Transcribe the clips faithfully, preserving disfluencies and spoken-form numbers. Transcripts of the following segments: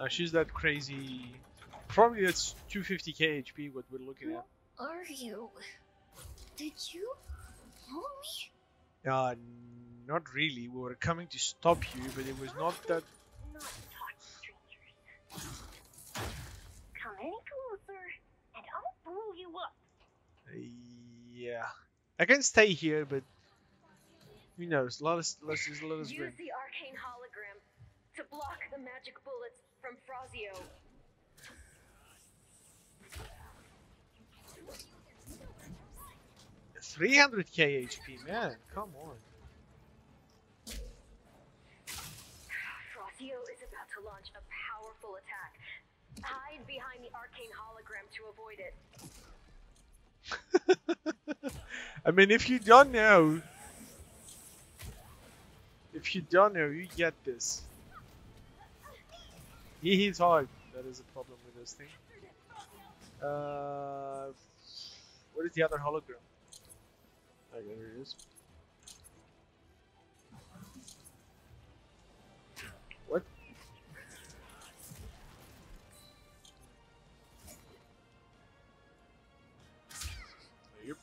Uh, she's that crazy. Probably that's two hundred fifty K H P what we're looking Who at. Who are you? Did you follow me? Uh, not really. We were coming to stop you, but it was not that. Not talk to strangers. Come any closer, and I'll blow you up. Uh, yeah. I can stay here, but you know, it's a lot of, let's just let us use the arcane hologram to block the magic bullets from Frazio. three hundred K H P, man, come on. Frazio is about to launch a powerful attack. Hide behind the arcane hologram to avoid it. I mean, if you don't know, if you don't know, you get this. He hits hard. That is a problem with this thing. Uh, what is the other hologram? Okay, there it is. What? Yep.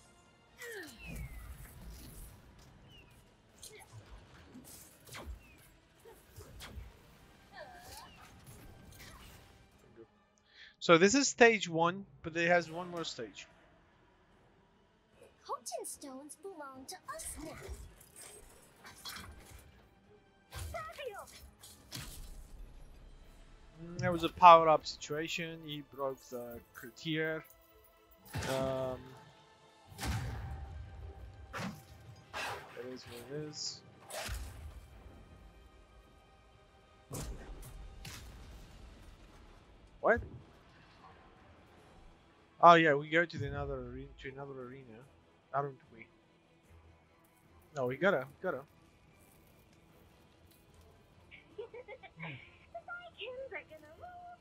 So this is stage one, but it has one more stage. Stones belong to us now. Mm, there was a power-up situation. He broke the courtier. Um, that is what it is. What? Oh yeah, we go to the another arena, to another arena. Aren't we? No, we gotta, gotta. The Vikings are gonna rule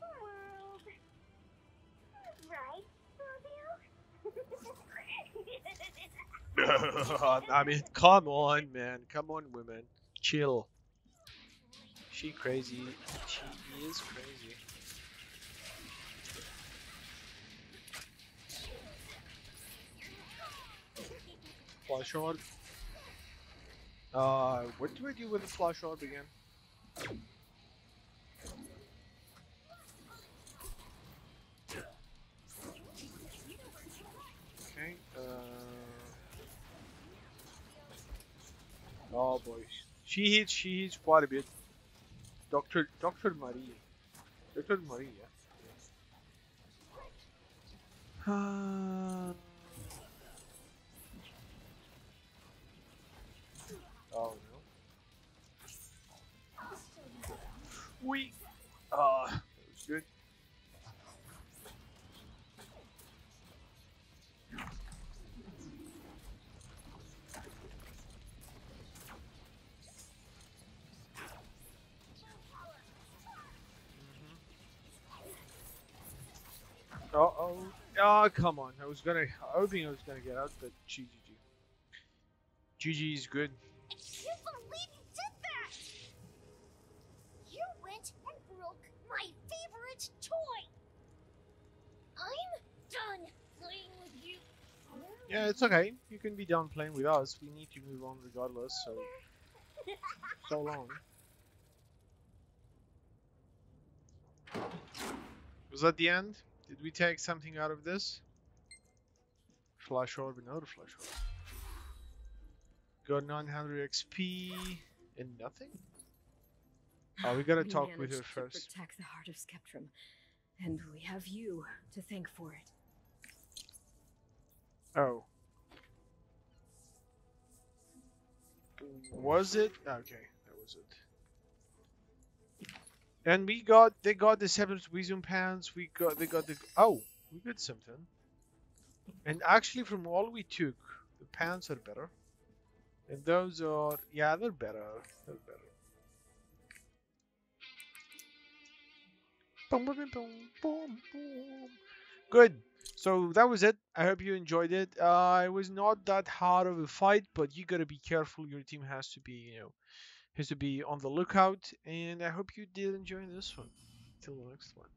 the world. Right, Fabio? I mean, come on, man. Come on, women. Chill. She crazy. She is crazy. Flash orb. Uh, what do I do with the flash orb again? Okay. Uh... Oh boy, she hits. She hits quite a bit. Doctor Doctor Maria. Doctor Maria. Uh... Oh no. We uh that was good. Mm-hmm. Uh oh. Oh come on. I was gonna I hoping I was gonna get out, but G G. G G is good. I can't believe you did that! You went and broke my favorite toy! I'm done playing with you! Yeah, it's okay. You can be done playing with us. We need to move on regardless, so... So long. Was that the end? Did we take something out of this? Flash orb, another flash orb. Got nine hundred X P and nothing. Oh, we gotta we talk with her first. Protect the heart of Sceptrum, and we have you to thank for it. Oh, was it? Okay, that was it. And we got they got the Sceptrum's wisdom pants. We got they got the oh, we got something. And actually, from all we took, the pants are better. And those are, yeah, they're better. They're better. Boom, boom, boom, boom, boom. Good. So that was it. I hope you enjoyed it. Uh, it was not that hard of a fight, but you gotta be careful. Your team has to be, you know, has to be on the lookout. And I hope you did enjoy this one. still looks one.